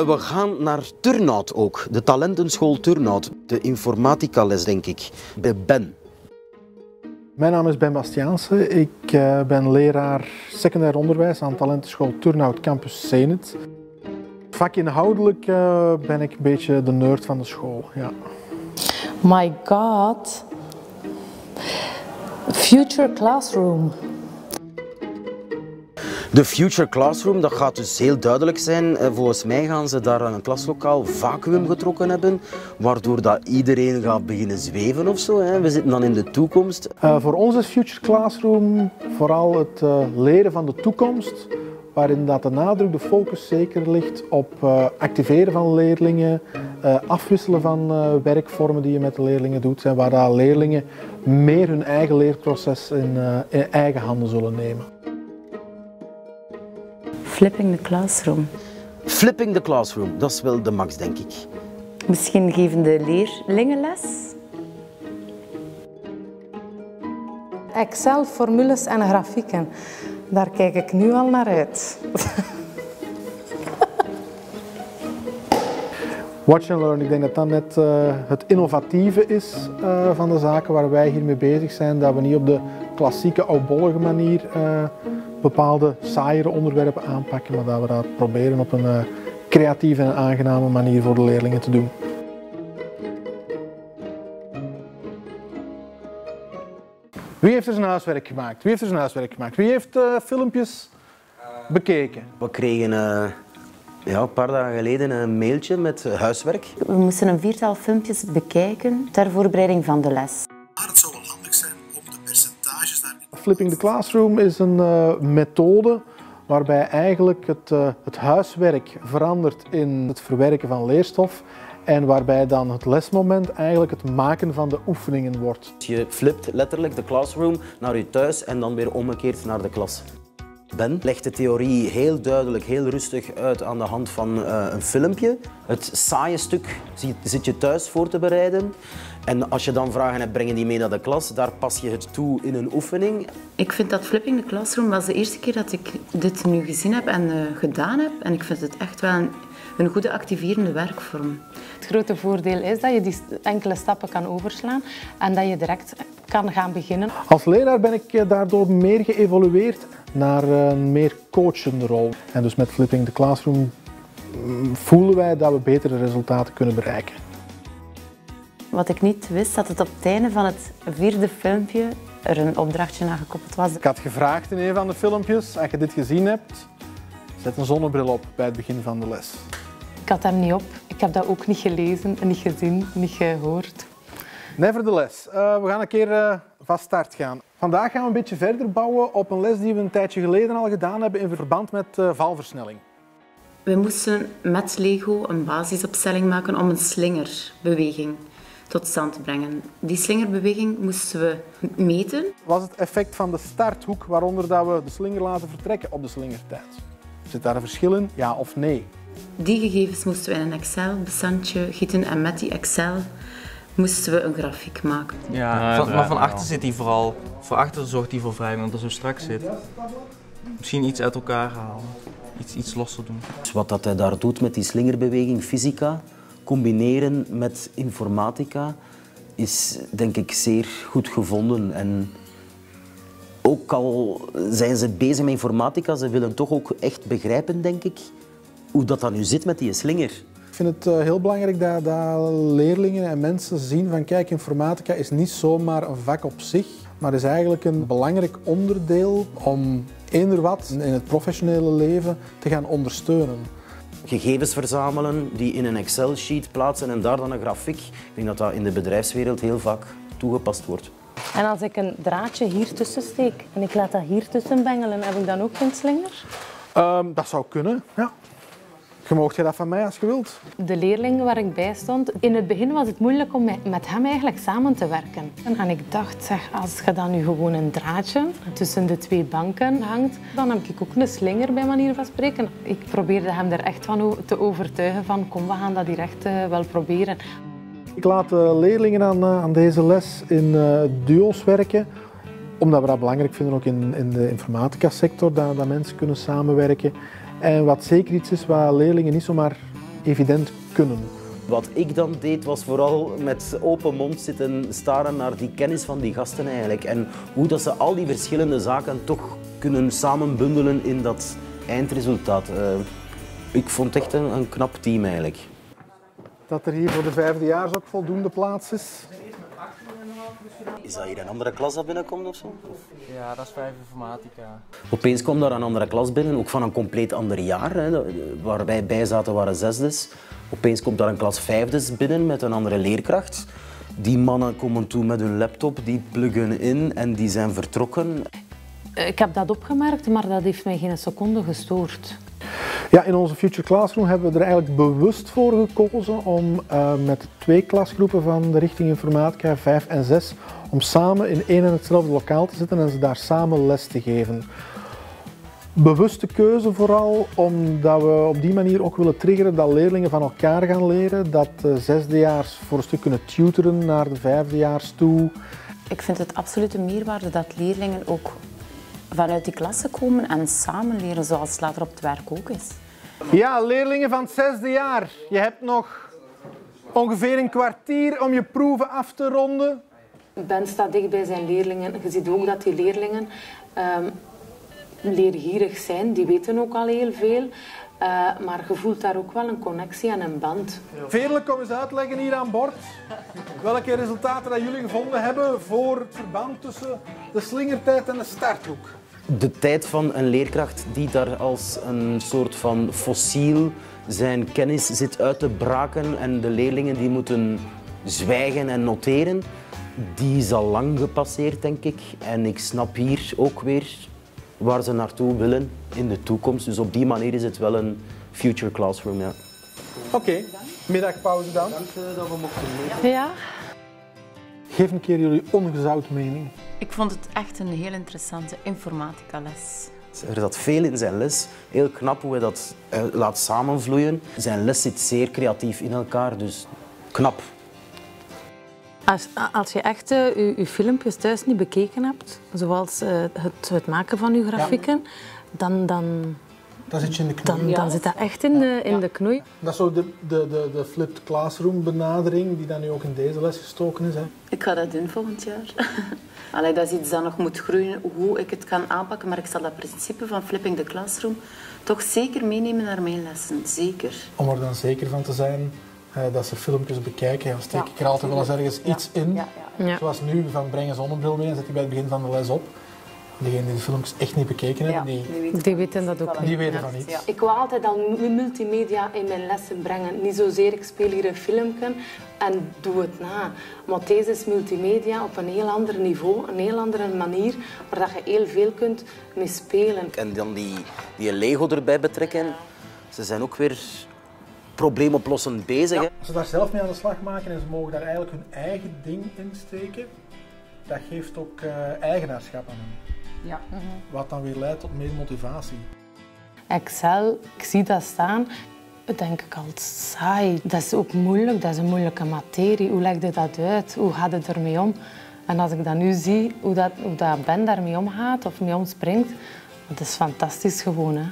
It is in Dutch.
We gaan naar Turnhout ook, de talentenschool Turnhout, de informatica-les denk ik, bij Ben. Mijn naam is Ben Bastiaanse, ik ben leraar secundair onderwijs aan talentenschool Turnhout Campus Zenit. Vakinhoudelijk ben ik een beetje de nerd van de school, ja. My god, Future Classroom. De Future Classroom, dat gaat dus heel duidelijk zijn. Volgens mij gaan ze daar aan een klaslokaal vacuüm getrokken hebben, waardoor dat iedereen gaat beginnen zweven of zo, hè. We zitten dan in de toekomst. Voor ons is Future Classroom vooral het leren van de toekomst, waarin dat de nadruk, de focus zeker ligt op activeren van leerlingen, afwisselen van werkvormen die je met de leerlingen doet, en waar dat leerlingen meer hun eigen leerproces in eigen handen zullen nemen. Flipping the Classroom. Flipping the Classroom, dat is wel de max, denk ik. Misschien geven de leerlingen les? Excel, formules en grafieken. Daar kijk ik nu al naar uit. Watch and learn, ik denk dat dat net het innovatieve is van de zaken waar wij hiermee bezig zijn. Dat we niet op de klassieke, oudbollige manier bepaalde saaiere onderwerpen aanpakken, maar dat we dat proberen op een creatieve en aangename manier voor de leerlingen te doen. Wie heeft er zijn huiswerk gemaakt? Wie heeft er zijn huiswerk gemaakt? Wie heeft filmpjes bekeken? We kregen een paar dagen geleden een mailtje met huiswerk. We moesten een 4-tal filmpjes bekijken ter voorbereiding van de les. Maar het zou wel handig zijn om de percentages daarin. Flipping the Classroom is een methode waarbij eigenlijk het huiswerk verandert in het verwerken van leerstof. En waarbij dan het lesmoment eigenlijk het maken van de oefeningen wordt. Je flipt letterlijk de classroom naar je thuis en dan weer omgekeerd naar de klas. Ben legt de theorie heel duidelijk, heel rustig uit aan de hand van een filmpje. Het saaie stuk zit je thuis voor te bereiden. En als je dan vragen hebt, breng je die mee naar de klas. Daar pas je het toe in een oefening. Ik vind dat Flipping the Classroom was de eerste keer dat ik dit nu gezien heb en gedaan heb. En ik vind het echt wel een goede activerende werkvorm. Het grote voordeel is dat je die enkele stappen kan overslaan en dat je direct kan gaan beginnen. Als leraar ben ik daardoor meer geëvolueerd naar een meer coachende rol. En dus met Flipping the Classroom voelen wij dat we betere resultaten kunnen bereiken. Wat ik niet wist, dat het op het einde van het 4e filmpje er een opdrachtje aan gekoppeld was. Ik had gevraagd in een van de filmpjes, als je dit gezien hebt, zet een zonnebril op bij het begin van de les. Ik had hem niet op. Ik heb dat ook niet gelezen, niet gezien, niet gehoord. Nevertheless, we gaan een keer van start gaan. Vandaag gaan we een beetje verder bouwen op een les die we een tijdje geleden al gedaan hebben in verband met valversnelling. We moesten met Lego een basisopstelling maken om een slingerbeweging tot stand te brengen. Die slingerbeweging moesten we meten. Was het effect van de starthoek waaronder dat we de slinger laten vertrekken op de slingertijd? Zit daar een verschil in? Ja of nee? Die gegevens moesten we in een Excel-bestandje gieten en met die Excel moesten we een grafiek maken. Ja, maar van achter zit die vooral. Van achter zorgt die voor vrij, want dat zo strak zit. Misschien iets uit elkaar halen, iets losser doen. Dus wat dat hij daar doet met die slingerbeweging, fysica, combineren met informatica, is denk ik zeer goed gevonden. En ook al zijn ze bezig met informatica, ze willen toch ook echt begrijpen, denk ik, hoe dat dan nu zit met die slinger. Ik vind het heel belangrijk dat leerlingen en mensen zien van kijk, informatica is niet zomaar een vak op zich, maar is eigenlijk een belangrijk onderdeel om eender wat in het professionele leven te gaan ondersteunen. Gegevens verzamelen, die in een Excel-sheet plaatsen en daar dan een grafiek. Ik denk dat dat in de bedrijfswereld heel vaak toegepast wordt. En als ik een draadje hier tussen steek en ik laat dat hier tussen bengelen, heb ik dan ook geen slinger? Dat zou kunnen, ja. Je mag dat van mij als je wilt. De leerling waar ik bij stond, in het begin was het moeilijk om met hem eigenlijk samen te werken. En ik dacht, zeg, als je dan nu gewoon een draadje tussen de twee banken hangt, dan heb ik ook een slinger bij manier van spreken. Ik probeerde hem er echt van te overtuigen van kom, we gaan dat hier echt wel proberen. Ik laat de leerlingen aan deze les in duo's werken, omdat we dat belangrijk vinden ook in de informatica sector, dat mensen kunnen samenwerken. En wat zeker iets is waar leerlingen niet zomaar evident kunnen. Wat ik dan deed was vooral met open mond zitten staren naar die kennis van die gasten eigenlijk. En hoe dat ze al die verschillende zaken toch kunnen samenbundelen in dat eindresultaat. Ik vond het echt een knap team eigenlijk. Dat er hier voor de vijfdejaars ook voldoende plaats is. Is dat hier een andere klas dat binnenkomt of zo? Ja, dat is 5 informatica. Opeens kwam daar een andere klas binnen, ook van een compleet ander jaar. Hè. Waar wij bij zaten waren 6e. Opeens komt daar een klas 5e binnen met een andere leerkracht. Die mannen komen toe met hun laptop, die pluggen in en die zijn vertrokken. Ik heb dat opgemerkt, maar dat heeft mij geen seconde gestoord. Ja, in onze Future Classroom hebben we er eigenlijk bewust voor gekozen om met 2 klasgroepen van de richting informatica, 5 en 6, om samen in één en hetzelfde lokaal te zitten en ze daar samen les te geven. Bewuste keuze vooral, omdat we op die manier ook willen triggeren dat leerlingen van elkaar gaan leren, dat de 6dejaars voor een stuk kunnen tuteren naar de 5dejaars toe. Ik vind het absolute meerwaarde dat leerlingen ook vanuit die klassen komen en samen leren, zoals later op het werk ook is. Ja, leerlingen van het 6e jaar, je hebt nog ongeveer een kwartier om je proeven af te ronden. Ben staat dicht bij zijn leerlingen. Je ziet ook dat die leerlingen leergierig zijn, die weten ook al heel veel. Maar je voelt daar ook wel een connectie en een band. Veerlijk, kom eens uitleggen hier aan boord welke resultaten dat jullie gevonden hebben voor het verband tussen de slingertijd en de starthoek. De tijd van een leerkracht die daar als een soort van fossiel zijn kennis zit uit te braken en de leerlingen die moeten zwijgen en noteren, die is al lang gepasseerd, denk ik. En ik snap hier ook weer waar ze naartoe willen in de toekomst. Dus op die manier is het wel een Future Classroom, ja. Oké, middagpauze dan. Dank dat we mochten doen. Ja. Geef een keer jullie ongezout mening. Ik vond het echt een heel interessante informatica les. Er zat veel in zijn les. Heel knap hoe hij dat laat samenvloeien. Zijn les zit zeer creatief in elkaar, dus knap. Als je echt je filmpjes thuis niet bekeken hebt, zoals het maken van je grafieken, dan zit je in de knoei. Dan zit dat echt in de knoei. Dat is zo de flipped classroom benadering die dan nu ook in deze les gestoken is. Hè? Ik ga dat doen volgend jaar. Allee, dat is iets dat nog moet groeien, hoe ik het kan aanpakken. Maar ik zal dat principe van flipping the classroom toch zeker meenemen naar mijn lessen. Zeker. Om er dan zeker van te zijn dat ze filmpjes bekijken. Dan steek ik er altijd wel eens ergens iets in. Ja. Zoals nu, van breng een zonnebril mee en zet die bij het begin van de les op. Diegenen die de filmpjes echt niet bekeken hebben, die weten dat ook niet. Die weten van niet. Ja. Ik wil altijd al multimedia in mijn lessen brengen. Niet zozeer, ik speel hier een filmpje en doe het na. Maar deze is multimedia op een heel ander niveau, een heel andere manier, waar je heel veel kunt mee spelen. En dan die Lego erbij betrekken. Ja. Ze zijn ook weer probleemoplossend bezig. Ja. Als ze daar zelf mee aan de slag maken en ze mogen daar eigenlijk hun eigen ding in steken, dat geeft ook eigenaarschap aan hen. Ja. Wat dan weer leidt tot meer motivatie. Excel, ik zie dat staan, dat denk ik altijd saai. Dat is ook moeilijk, dat is een moeilijke materie. Hoe leg je dat uit? Hoe gaat het ermee om? En als ik dan nu zie hoe dat Ben daarmee omgaat of mee omspringt, dat is fantastisch gewoon. Hè?